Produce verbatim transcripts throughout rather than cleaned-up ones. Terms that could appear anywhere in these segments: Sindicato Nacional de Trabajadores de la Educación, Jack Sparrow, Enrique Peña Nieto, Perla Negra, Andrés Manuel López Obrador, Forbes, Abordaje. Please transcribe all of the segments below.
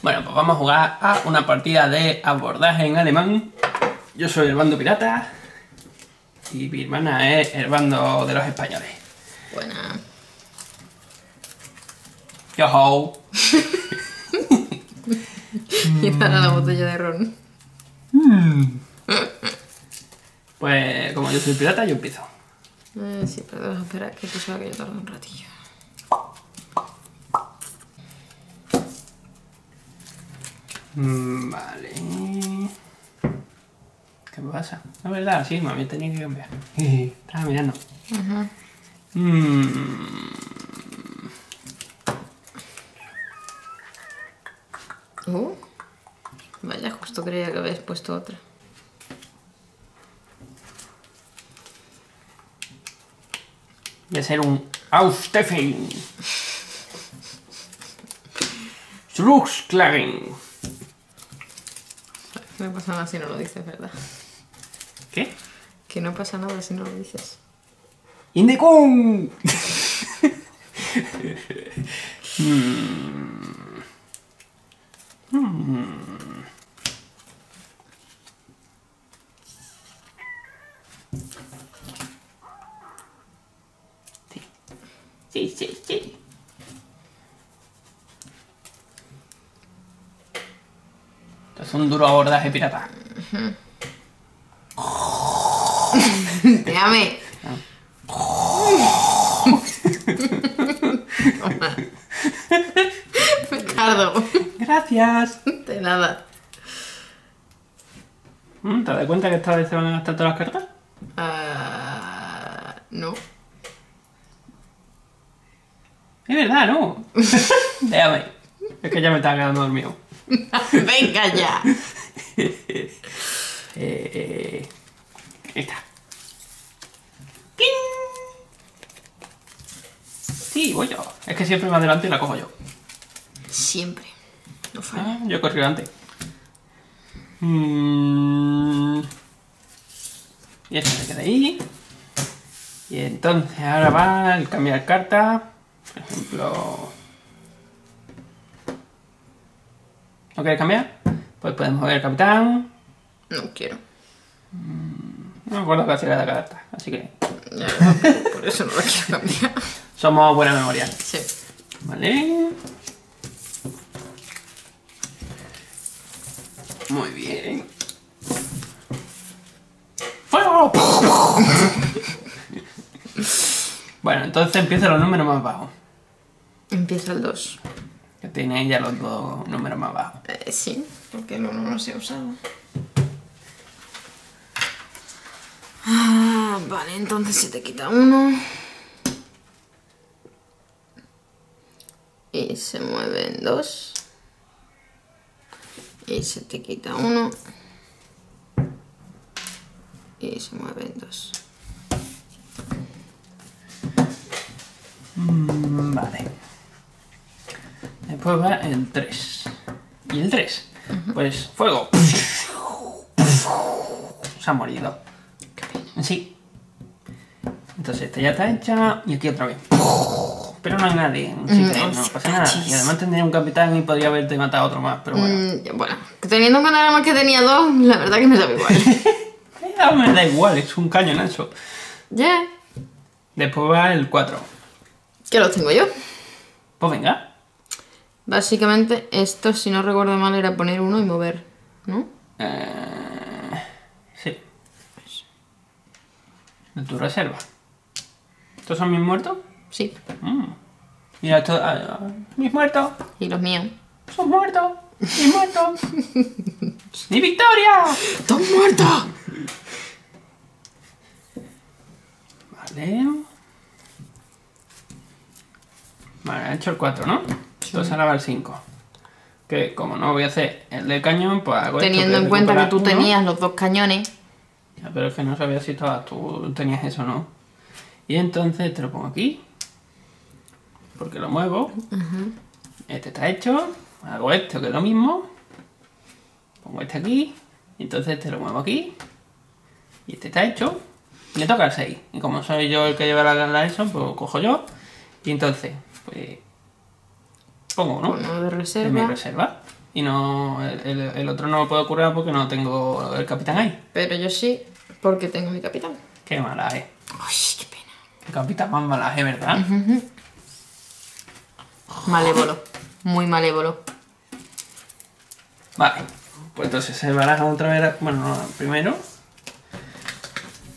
Bueno, pues vamos a jugar a una partida de abordaje en alemán. Yo soy el bando pirata y mi hermana es el bando de los españoles. Buena. Yo ho. Y para la botella de ron. Mm. Pues como yo soy pirata, yo empiezo. Eh, sí, pero vamos a esperar que tú sabes que yo tardo un ratillo. Vale. ¿Qué pasa? La verdad, sí, mami, tenía que cambiar. Estaba mirando. Ajá. Mm. Uh, vaya, justo creía que habías puesto otra. Voy a hacer un Aufstehen. Zurückschlagen. No pasa nada si no lo dices, ¿verdad? ¿Qué? Que no pasa nada si no lo dices. ¡Indicón! mm. mm. Sí. Sí, sí, sí. Es un duro abordaje pirata. Déjame. Ricardo. Gracias. De nada. ¿Te das cuenta que esta vez se van a gastar todas las cartas? Uh, no. Es verdad, no. Déjame. Es que ya me estaba quedando dormido. Venga ya. eh, eh, esta. ¡Pling! Sí, voy yo. Es que siempre me adelanto y la cojo yo. Siempre. No falla. Ah, yo corrí delante. Mm. Y esta se queda ahí. Y entonces ahora va el cambiar carta. Por ejemplo. ¿No quieres cambiar? Pues podemos ver el capitán. No quiero. No me acuerdo que hacía la carta, así que... Ya, no, por eso no la quiero cambiar. Somos buena memoria. Sí. Vale. Muy bien. ¡Fuego! Bueno, entonces empieza los números más bajos. Empieza el dos. Que tiene ya los dos números más bajos. Eh, sí, porque el uno no se ha usado. Ah, vale, entonces se te quita uno. Y se mueven dos. Y se te quita uno. Y se mueven dos. Mm, vale. Después va el tres. ¿Y el tres? Uh-huh. Pues fuego. Se ha morido. Qué pena. Sí. Entonces esta ya está hecha y aquí otra vez. Pero no hay nadie. Sí, mm, no, no pasa nada. Y además tendría un capitán y podría haberte matado a otro más, pero bueno. Mm, bueno, teniendo un canal más que tenía dos, la verdad que me da igual. Me da igual, es un cañonazo. Ya. Yeah. Después va el cuatro. ¿Qué los tengo yo? Pues venga. Básicamente, esto, si no recuerdo mal, era poner uno y mover, ¿no? Uh, sí. De tu reserva. ¿Estos son mis muertos? Sí. Mm. Mira, esto, uh, mis muertos. Y los míos. Son muertos. Mis muertos. ¡Mi victoria! ¡Están muertos! Vale. Vale, he hecho el cuatro, ¿no? Entonces ahora va el cinco. Que como no voy a hacer el del cañón, pues hago teniendo esto en cuenta que tú uno. Tenías los dos cañones. Ya, pero es que no sabía si todas tú tenías eso o no. Y entonces te lo pongo aquí. Porque lo muevo. Uh-huh. Este está hecho. Hago esto que es lo mismo. Pongo este aquí. Y entonces te lo muevo aquí. Y este está hecho. Me toca el seis. Y como soy yo el que lleva la gala eso, pues lo cojo yo. Y entonces, pues... Pongo, ¿no? Uno de reserva. De mi reserva. y no el, el otro no lo puedo curar porque no tengo el capitán ahí. Pero yo sí, porque tengo mi capitán. Qué mala es. Uy, qué pena. El capitán más mala es, ¿verdad? Uh-huh. Malévolo, muy malévolo. Vale, pues entonces se baraja otra vez. Bueno, primero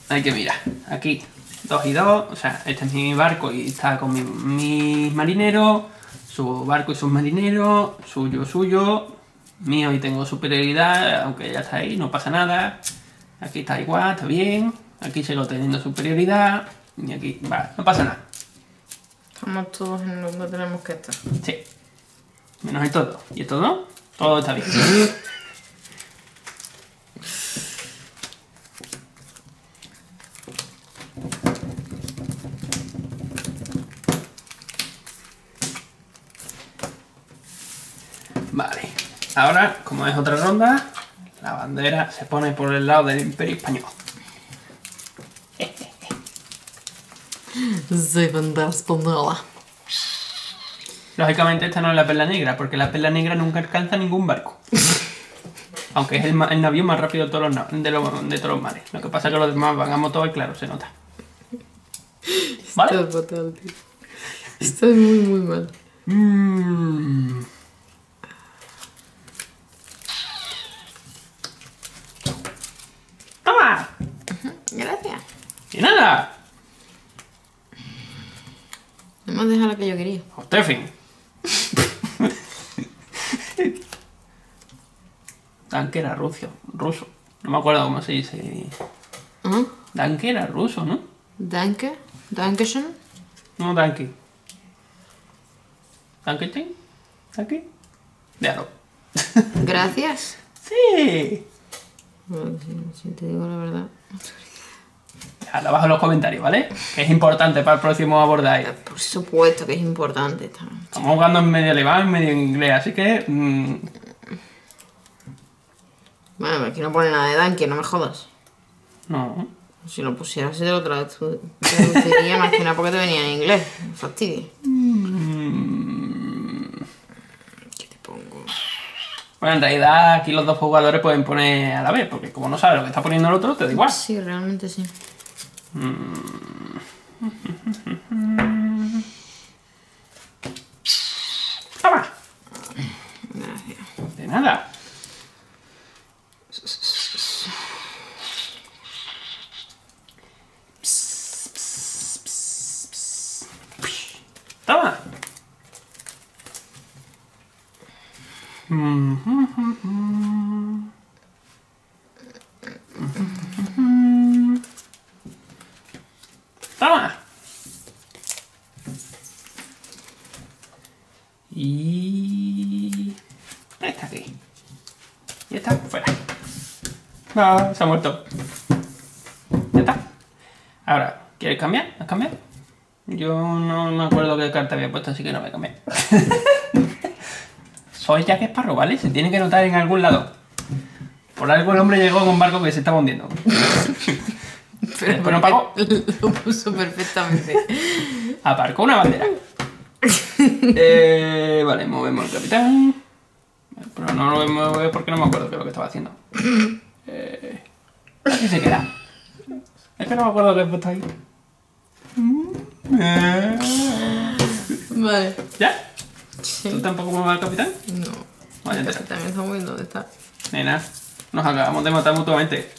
hay que mirar. Aquí, dos y dos. O sea, este es mi barco y está con mi, mis marineros. Su barco y sus marineros. Suyo, suyo. Mío y tengo superioridad, aunque ya está ahí, no pasa nada. Aquí está igual, está bien. Aquí sigo teniendo superioridad. Y aquí, vale, no pasa nada. Estamos todos en lo que tenemos que estar. Sí. Menos el todo. ¿Y el todo? Todo está bien. Vale. Ahora, como es otra ronda, la bandera se pone por el lado del Imperio Español. Soy bandera española. Lógicamente esta no es la Perla Negra, porque la Perla Negra nunca alcanza ningún barco. Aunque es el, el navío más rápido de todos los, de los, de todos los mares. Lo que pasa es que los demás van a motor y claro, se nota. ¿Vale? Estoy fatal, tío. Estoy muy, muy mal. Mm. ¡Toma! Gracias. ¡Y nada! No me has dejado lo que yo quería. ¡Usted fin! Tanquera ruso, ruso. No me acuerdo cómo se dice. ¿Ah? Tanque era ruso, ¿no? ¿Tanque? ¿Tankeson? No, tanque. ¿Tanquetín? ¿Tanque? Déjalo. Gracias. Sí. Bueno, si, si te digo la verdad. Déjalo abajo en los comentarios, ¿vale? Que es importante para el próximo abordaje. Por supuesto que es importante. Estamos jugando en medio alemán, en medio inglés, así que... Mmm... Bueno, pero aquí no pone nada de Danke, no me jodas. No. Si lo pusieras te lo traduciría más que nada porque te venía en inglés. Me fastidia. Mm. ¿Qué te pongo? Bueno, en realidad aquí los dos jugadores pueden poner a la vez, porque como no sabes lo que está poniendo el otro, te da igual. Sí, realmente sí. Mm. ¡Toma! Gracias. De nada. ¡Toma! ¡Toma! Y... está aquí. Y está fuera. No, se ha muerto. Ya está. Ahora, ¿quieres cambiar? ¿Has cambiado? Yo no me acuerdo qué carta había puesto, así que no me cambié. Soy Jack Sparrow, ¿vale? Se tiene que notar en algún lado. Por algo el hombre llegó con un barco que se estaba hundiendo. Pero después no pagó. Lo puso perfectamente. Aparcó una bandera. eh, vale, movemos el capitán. Pero no lo voy a mover porque no me acuerdo qué es lo que estaba haciendo. Eh, aquí se queda. Es que no me acuerdo qué he puesto ahí. Vale. ¿Ya? Sí. ¿Tú tampoco me vas al capitán? No. Vale, el capitán está muy bien, ¿dónde está? Nena, nos acabamos de matar mutuamente.